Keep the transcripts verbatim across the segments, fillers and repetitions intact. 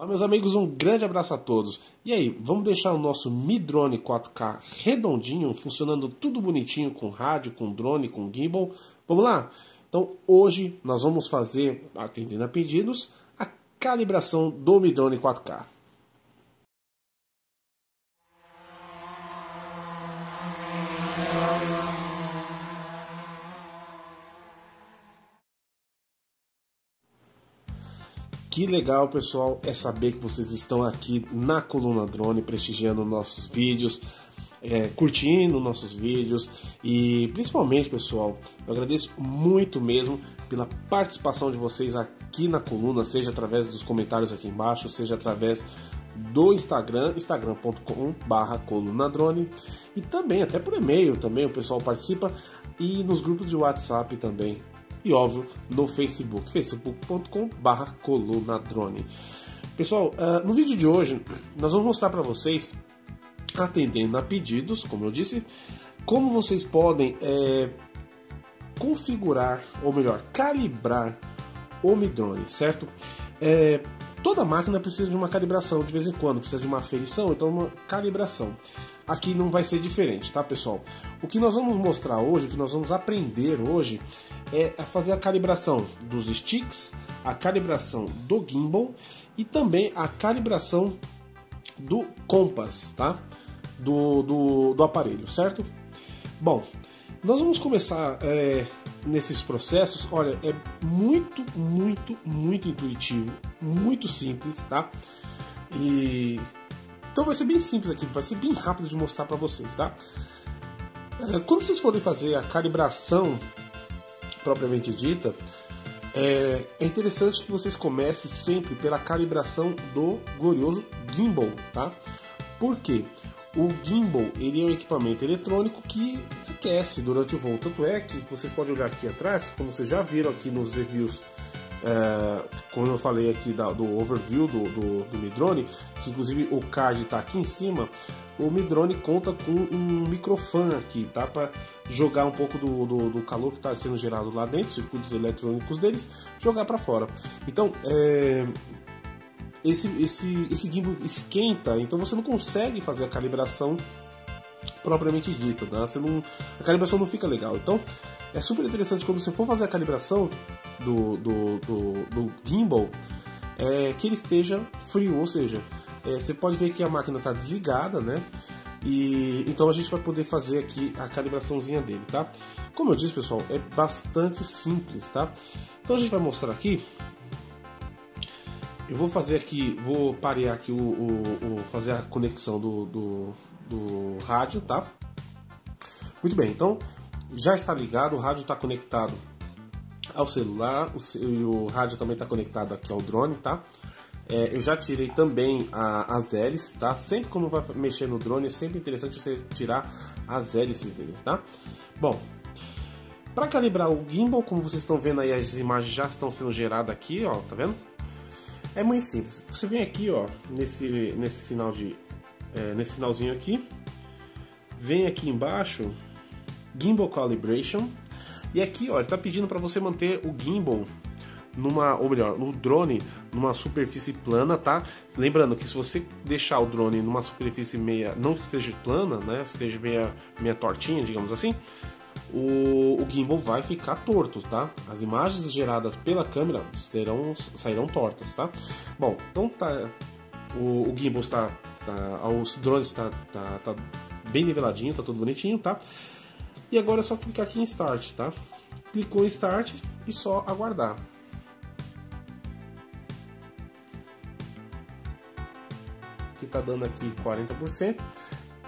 Olá meus amigos, um grande abraço a todos. E aí, vamos deixar o nosso Mi Drone quatro K redondinho, funcionando tudo bonitinho, com rádio, com drone, com gimbal. Vamos lá? Então hoje nós vamos fazer, atendendo a pedidos, a calibração do Mi Drone quatro K. Que legal, pessoal, é saber que vocês estão aqui na Coluna Drone, prestigiando nossos vídeos, é, curtindo nossos vídeos e, principalmente, pessoal, eu agradeço muito mesmo pela participação de vocês aqui na Coluna, seja através dos comentários aqui embaixo, seja através do Instagram, instagram ponto com barra coluna drone, e também até por e-mail também o pessoal participa, e nos grupos de WhatsApp também. E óbvio, no Facebook, facebook ponto com barra coluna drone. Pessoal, no vídeo de hoje nós vamos mostrar para vocês, atendendo a pedidos, como eu disse, como vocês podem é, configurar, ou melhor, calibrar o Mi Drone, certo? É, toda máquina precisa de uma calibração de vez em quando, precisa de uma aferição, então uma calibração. Aqui não vai ser diferente, tá, pessoal? O que nós vamos mostrar hoje, o que nós vamos aprender hoje, é fazer a calibração dos sticks, a calibração do gimbal e também a calibração do compass, tá? Do, do, do aparelho, certo? Bom, nós vamos começar é, nesses processos. Olha, é muito, muito, muito intuitivo, muito simples, tá? E... então vai ser bem simples aqui, vai ser bem rápido de mostrar para vocês, tá? Quando vocês forem fazer a calibração propriamente dita, é interessante que vocês comecem sempre pela calibração do glorioso gimbal, tá? Porque o gimbal, ele é um equipamento eletrônico que aquece durante o voo, tanto é que vocês podem olhar aqui atrás, como vocês já viram aqui nos reviews, É, como eu falei aqui da, do overview do, do, do Mi Drone, que inclusive o card está aqui em cima, o Mi Drone conta com um microfone aqui, tá? Para jogar um pouco do, do, do calor que está sendo gerado lá dentro, circuitos eletrônicos deles, jogar para fora. Então, é, esse, esse, esse gimbal esquenta, então você não consegue fazer a calibração propriamente dita, né? Você não, a calibração não fica legal. Então, é super interessante quando você for fazer a calibração do, do, do, do gimbal, é, que ele esteja frio, ou seja, é, você pode ver que a máquina está desligada, né? E então a gente vai poder fazer aqui a calibraçãozinha dele, tá? Como eu disse, pessoal, é bastante simples, tá? Então a gente vai mostrar aqui. Eu vou fazer aqui, vou parear aqui o, o, o fazer a conexão do, do, do rádio, tá? Muito bem, então já está ligado, o rádio está conectado ao celular, o, seu, o rádio também está conectado aqui ao drone, tá? É, eu já tirei também a, as hélices, tá? Sempre quando vai mexer no drone é sempre interessante você tirar as hélices deles, tá? Bom, para calibrar o gimbal, como vocês estão vendo aí, as imagens já estão sendo geradas aqui, ó, tá vendo? É muito simples. Você vem aqui, ó, nesse, nesse sinal de, é, nesse sinalzinho aqui, vem aqui embaixo, Gimbal Calibration. E aqui, ó, ele está pedindo para você manter o gimbal numa, ou melhor, o drone numa superfície plana, tá? Lembrando que se você deixar o drone numa superfície meia, não que esteja plana, né? Esteja meia, meia tortinha, digamos assim, o, o gimbal vai ficar torto, tá? As imagens geradas pela câmera serão, sairão tortas, tá? Bom, então tá, o, o gimbal está, tá, os drones está, tá, tá bem niveladinho, tá tudo bonitinho, tá? E agora é só clicar aqui em Start, tá? Clicou em Start e só aguardar. Que tá dando aqui quarenta por cento.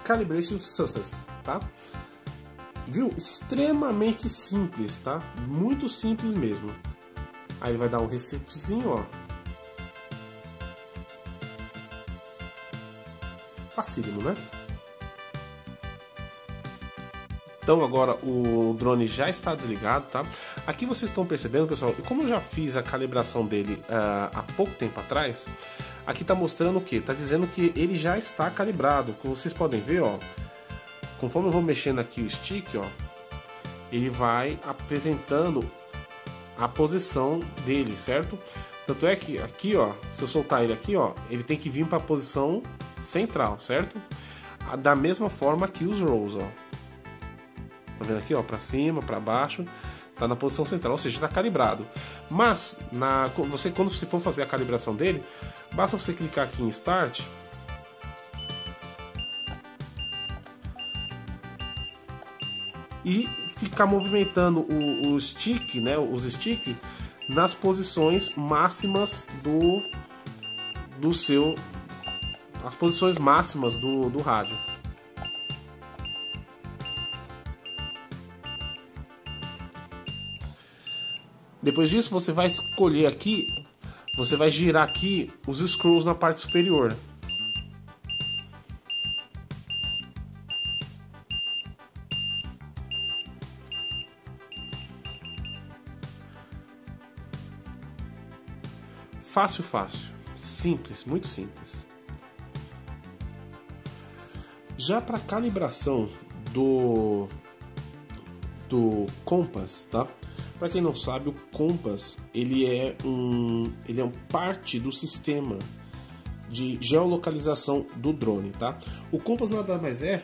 Calibration Success, tá? Viu? Extremamente simples, tá? Muito simples mesmo. Aí ele vai dar um resetzinho, ó. Facílimo, né? Então agora o drone já está desligado, tá? Aqui vocês estão percebendo, pessoal, como eu já fiz a calibração dele uh, há pouco tempo atrás, aqui está mostrando o que? Está dizendo que ele já está calibrado. Como vocês podem ver, ó, conforme eu vou mexendo aqui o stick, ó, ele vai apresentando a posição dele, certo? Tanto é que aqui, ó, se eu soltar ele aqui, ó, ele tem que vir para a posição central, certo? Da mesma forma que os rolls, ó. Tá vendo aqui, ó, para cima, para baixo, tá na posição central, ou seja, tá calibrado. Mas na você quando você for fazer a calibração dele, basta você clicar aqui em Start. E ficar movimentando o, o stick, né, os stick nas posições máximas do do seu as posições máximas do, do rádio. Depois disso você vai escolher aqui, você vai girar aqui os screws na parte superior. Fácil, fácil. Simples, muito simples. Já para calibração do do compass, tá? Para quem não sabe, o compass, ele é um ele é um parte do sistema de geolocalização do drone, tá? O compass nada mais é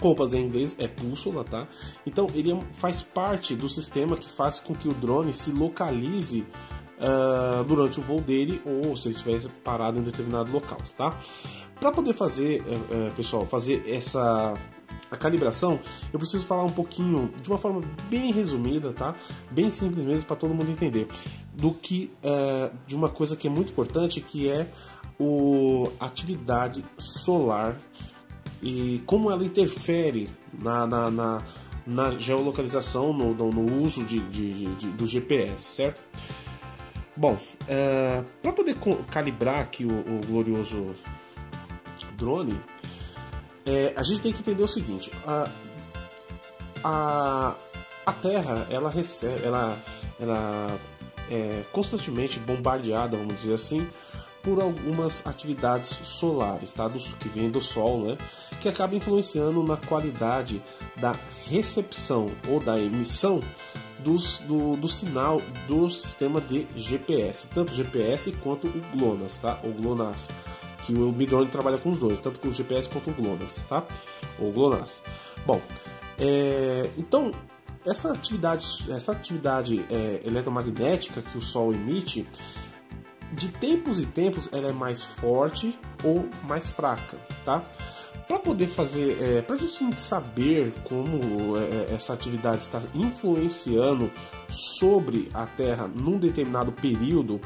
compass em inglês é bússola, tá? Então ele faz parte do sistema que faz com que o drone se localize Uh, durante o voo dele, ou se ele estivesse parado em determinado local, tá? Para poder fazer, uh, uh, pessoal, fazer essa a calibração, eu preciso falar um pouquinho, de uma forma bem resumida, tá? Bem simples mesmo, para todo mundo entender, do que uh, de uma coisa que é muito importante, que é o atividade solar e como ela interfere na, na, na, na geolocalização, no, no, no uso de, de, de, de, do G P S, certo? Bom, uh, para poder calibrar aqui o, o glorioso drone, é, a gente tem que entender o seguinte: a, a, a Terra ela recebe, ela, ela é constantemente bombardeada, vamos dizer assim, por algumas atividades solares, tá? Do, que vem do Sol, né? Que acaba influenciando na qualidade da recepção ou da emissão Dos, do, do sinal do sistema de G P S, tanto o G P S quanto o GLONASS, tá? Ou GLONASS, que o Mi Drone trabalha com os dois, tanto com o G P S quanto o GLONASS, tá? Ou GLONASS. Bom, é, então essa atividade, essa atividade é, eletromagnética que o Sol emite, de tempos em tempos, ela é mais forte ou mais fraca, tá? Para poder fazer, é, para a gente saber como é, essa atividade está influenciando sobre a Terra num determinado período,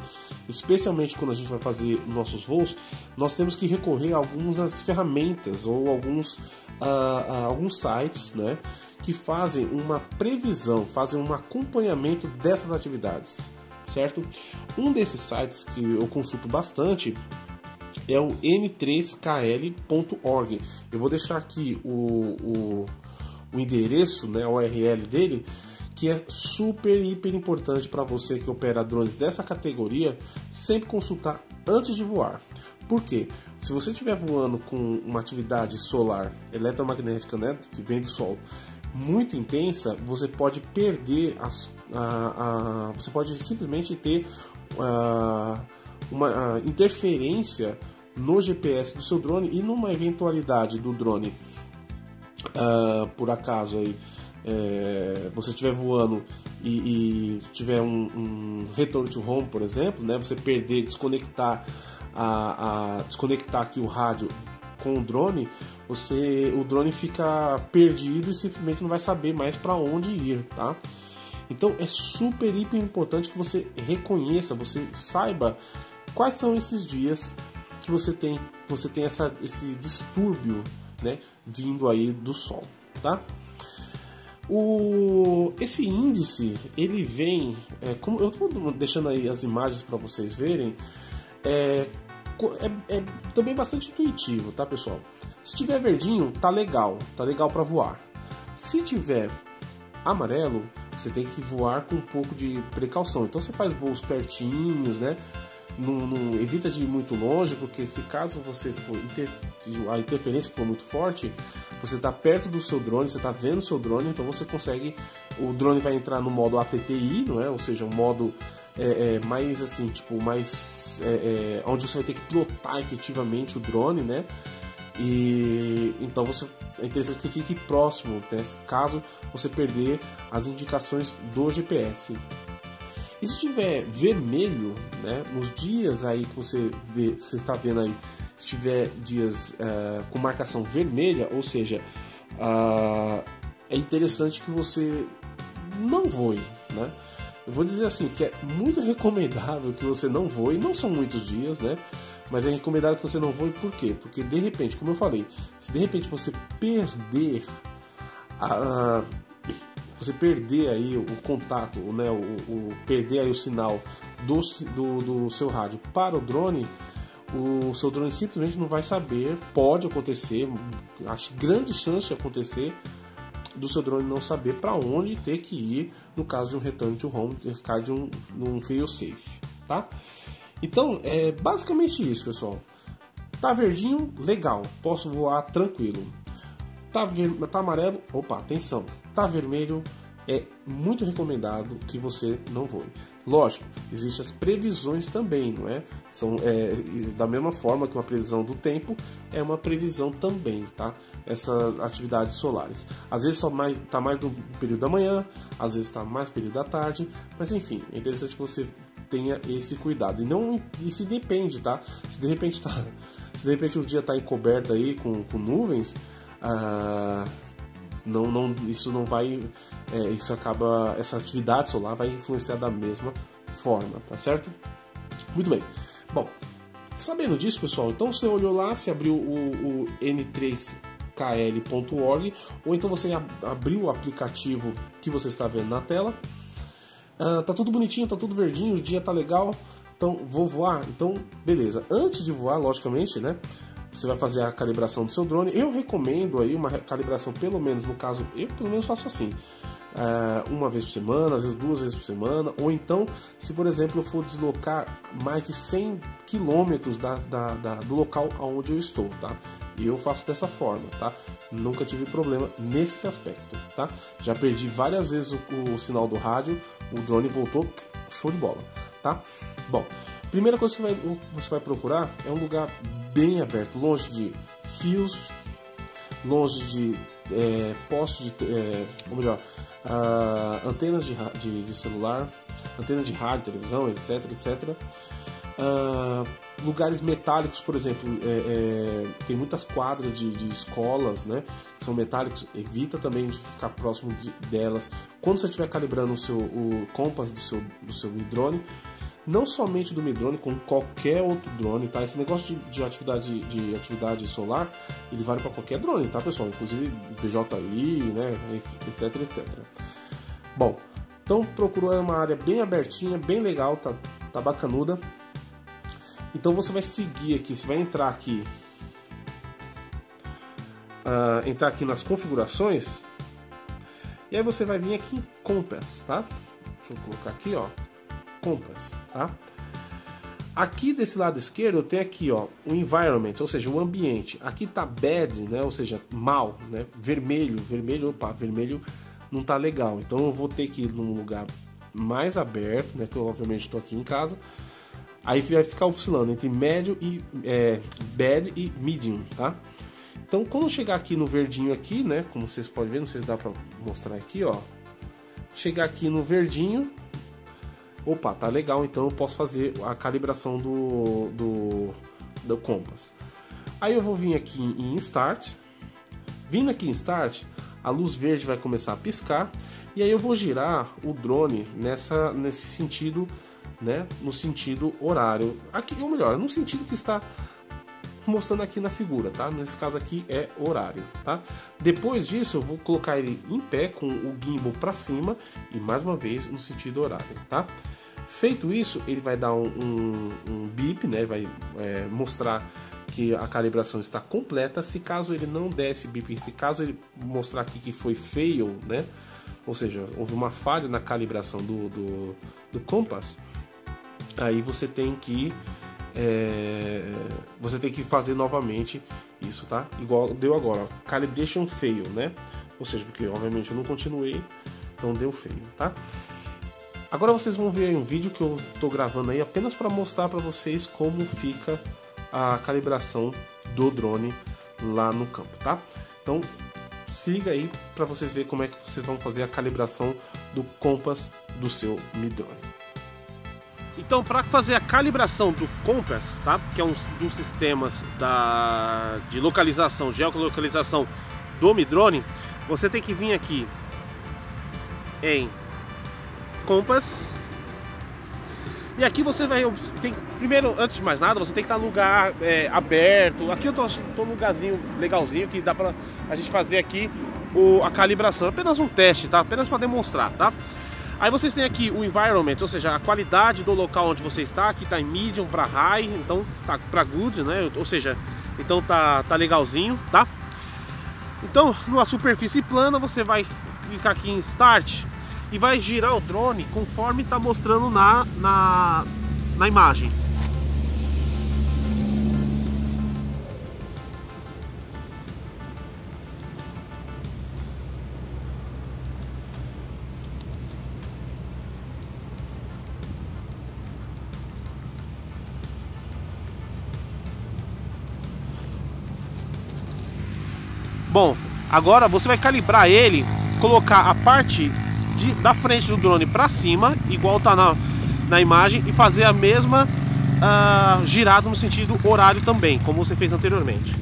especialmente quando a gente vai fazer nossos voos, nós temos que recorrer a algumas ferramentas ou alguns, a, a alguns sites, né, que fazem uma previsão, fazem um acompanhamento dessas atividades, certo? Um desses sites que eu consulto bastante é o m três k l ponto org. Eu vou deixar aqui o, o, o endereço, né, a U R L dele, que é super, hiper importante para você que opera drones dessa categoria, sempre consultar antes de voar. Por quê? Se você estiver voando com uma atividade solar eletromagnética, né, que vem do Sol, muito intensa, você pode perder, as, a, a, você pode simplesmente ter a, uma a, interferência no G P S do seu drone, e numa eventualidade do drone, uh, por acaso aí, é, você estiver voando e, e tiver um, um return to home, por exemplo, né, você perder, desconectar, a, a, desconectar aqui o rádio com o drone, você, o drone fica perdido e simplesmente não vai saber mais para onde ir, tá? Então é super, hiper importante que você reconheça, você saiba quais são esses dias que você tem, você tem essa, esse distúrbio, né, vindo aí do Sol, tá? O, esse índice, ele vem, é, como eu estou deixando aí as imagens para vocês verem, é, é, é também bastante intuitivo, tá, pessoal? Se tiver verdinho, tá legal, tá legal para voar. Se tiver amarelo, você tem que voar com um pouco de precaução. Então você faz voos pertinhos, né? Não, não, evita de ir muito longe, porque se caso você for inter... a interferência for muito forte, você está perto do seu drone, você está vendo o seu drone, então você consegue, o drone vai entrar no modo A T T I, não é? Ou seja, um modo é, é, mais assim, tipo, mais é, é, onde você vai ter que pilotar efetivamente o drone, né? E então você é interessante que fique próximo, né, caso você perder as indicações do G P S. E se tiver vermelho, né, nos dias aí que você vê, você está vendo aí, se tiver dias uh, com marcação vermelha, ou seja, uh, é interessante que você não voe, né? Eu vou dizer assim, que é muito recomendável que você não voe, não são muitos dias, né? Mas é recomendado que você não voe, por quê? Porque de repente, como eu falei, se de repente você perder a, a, você perder aí o contato, né, o, o, perder aí o sinal do, do, do seu rádio para o drone, o seu drone simplesmente não vai saber, pode acontecer, acho grande chance de acontecer, do seu drone não saber para onde ter que ir no caso de um return to home, no caso de um, um fail safe, tá? Então é basicamente isso, pessoal. Tá verdinho, legal, posso voar tranquilo. Tá, ver... tá amarelo, opa, atenção. Tá vermelho, é muito recomendado que você não voe. Lógico, existem as previsões também, não é? São é, da mesma forma que uma previsão do tempo é uma previsão também, tá? Essas atividades solares. Às vezes só mais, tá mais no período da manhã, às vezes tá mais no período da tarde, mas enfim, é interessante que você tenha esse cuidado. E não, isso depende, tá? Se de repente tá, se de repente o dia tá encoberto aí com, com nuvens, ah, Não, não, isso não vai, é, isso acaba, essa atividade solar vai influenciar da mesma forma, tá certo? Muito bem. Bom, sabendo disso, pessoal, então você olhou lá, você abriu o, o m três k l ponto org, ou então você abriu o aplicativo que você está vendo na tela. Ah, tá tudo bonitinho, tá tudo verdinho, o dia tá legal, então vou voar, então beleza. Antes de voar, logicamente, né? Você vai fazer a calibração do seu drone. Eu recomendo aí uma calibração, pelo menos no caso, eu pelo menos faço assim, uma vez por semana, às vezes duas vezes por semana, ou então, se por exemplo eu for deslocar mais de cem quilômetros da, da, da, do local onde eu estou, tá? Eu faço dessa forma, tá? Nunca tive problema nesse aspecto, tá? Já perdi várias vezes o, o sinal do rádio, o drone voltou, show de bola, tá? Bom, primeira coisa que vai, você vai procurar é um lugar bem aberto, longe de fios, longe de é, postos, de, é, ou melhor, uh, antenas de, de, de celular, antenas de rádio, televisão, etc, etcétera. Uh, lugares metálicos, por exemplo, é, é, tem muitas quadras de, de escolas, né, que são metálicos, evita também de ficar próximo de, delas. Quando você estiver calibrando o, seu, o compass do seu, do seu drone, não somente do Mi Drone, como qualquer outro drone, tá? Esse negócio de, de, atividade, de atividade solar, ele vale para qualquer drone, tá, pessoal? Inclusive D J I, né? Etc, etcétera. Bom, então procurou uma área bem abertinha, bem legal, tá, tá bacanuda. Então você vai seguir aqui, você vai entrar aqui, uh, entrar aqui nas configurações, e aí você vai vir aqui em Compass, tá? Deixa eu colocar aqui, ó. Compass, tá? Aqui desse lado esquerdo eu tenho aqui, ó, o environment, ou seja, o ambiente. Aqui tá bad, né? Ou seja, mal, né? Vermelho, vermelho, opa, vermelho não tá legal. Então eu vou ter que ir num lugar mais aberto, né? Que eu obviamente estou aqui em casa. Aí vai ficar oscilando entre médio e é, bad e medium, tá? Então quando eu chegar aqui no verdinho aqui, né? Como vocês podem ver, não sei se dá para mostrar aqui, ó. Chegar aqui no verdinho. Opa, tá legal, então eu posso fazer a calibração do, do, do compass. Aí eu vou vir aqui em Start. Vindo aqui em Start, a luz verde vai começar a piscar. E aí eu vou girar o drone nessa, nesse sentido, né? No sentido horário. Aqui, ou melhor, no sentido que está mostrando aqui na figura, tá? Nesse caso aqui é horário, tá? Depois disso eu vou colocar ele em pé com o gimbal para cima e mais uma vez no sentido horário, tá? Feito isso, ele vai dar um, um, um bip, né? Vai é, mostrar que a calibração está completa. Se caso ele não der esse bip, se caso ele mostrar aqui que foi fail, né? Ou seja, houve uma falha na calibração do, do, do compass, aí você tem que É, você tem que fazer novamente isso, tá? Igual deu agora, ó, calibration fail, né? Ou seja, porque obviamente eu não continuei, então deu fail, tá? Agora vocês vão ver aí um vídeo que eu estou gravando aí apenas para mostrar para vocês como fica a calibração do drone lá no campo, tá? Então siga aí para vocês verem como é que vocês vão fazer a calibração do compass do seu Mi Drone. Então, para fazer a calibração do compass, tá? Que é um dos sistemas da, de localização, geolocalização do Mi Drone, você tem que vir aqui em compass e aqui você vai tem, primeiro, antes de mais nada, você tem que estar no lugar é, aberto. Aqui eu estou num lugarzinho legalzinho que dá para a gente fazer aqui o, a calibração, apenas um teste, tá? Apenas para demonstrar, tá? Aí vocês têm aqui o environment, ou seja, a qualidade do local onde você está. Aqui está em medium para high, então tá para good, né? Ou seja, então tá, tá legalzinho, tá? Então, numa superfície plana, você vai clicar aqui em start e vai girar o drone conforme está mostrando na, na, na imagem. Bom, agora você vai calibrar ele, colocar a parte de, da frente do drone para cima, igual tá na, na imagem, e fazer a mesma uh, girada no sentido horário também, como você fez anteriormente.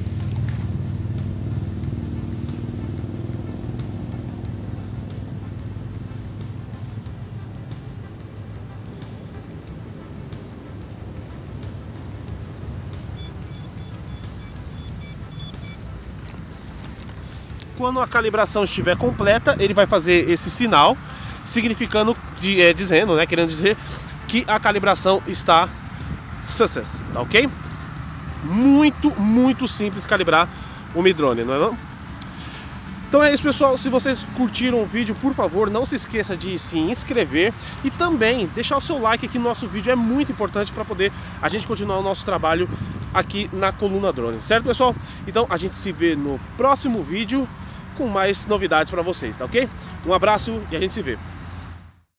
Quando a calibração estiver completa, ele vai fazer esse sinal, significando, de, é, dizendo, né, querendo dizer que a calibração está success, tá ok? Muito, muito simples calibrar o Mi Drone, não é não? Então é isso, pessoal. Se vocês curtiram o vídeo, por favor, não se esqueça de se inscrever e também deixar o seu like aqui no nosso vídeo. É muito importante para poder a gente continuar o nosso trabalho aqui na Coluna Drone, certo, pessoal? Então a gente se vê no próximo vídeo com mais novidades para vocês, tá ok? Um abraço e a gente se vê.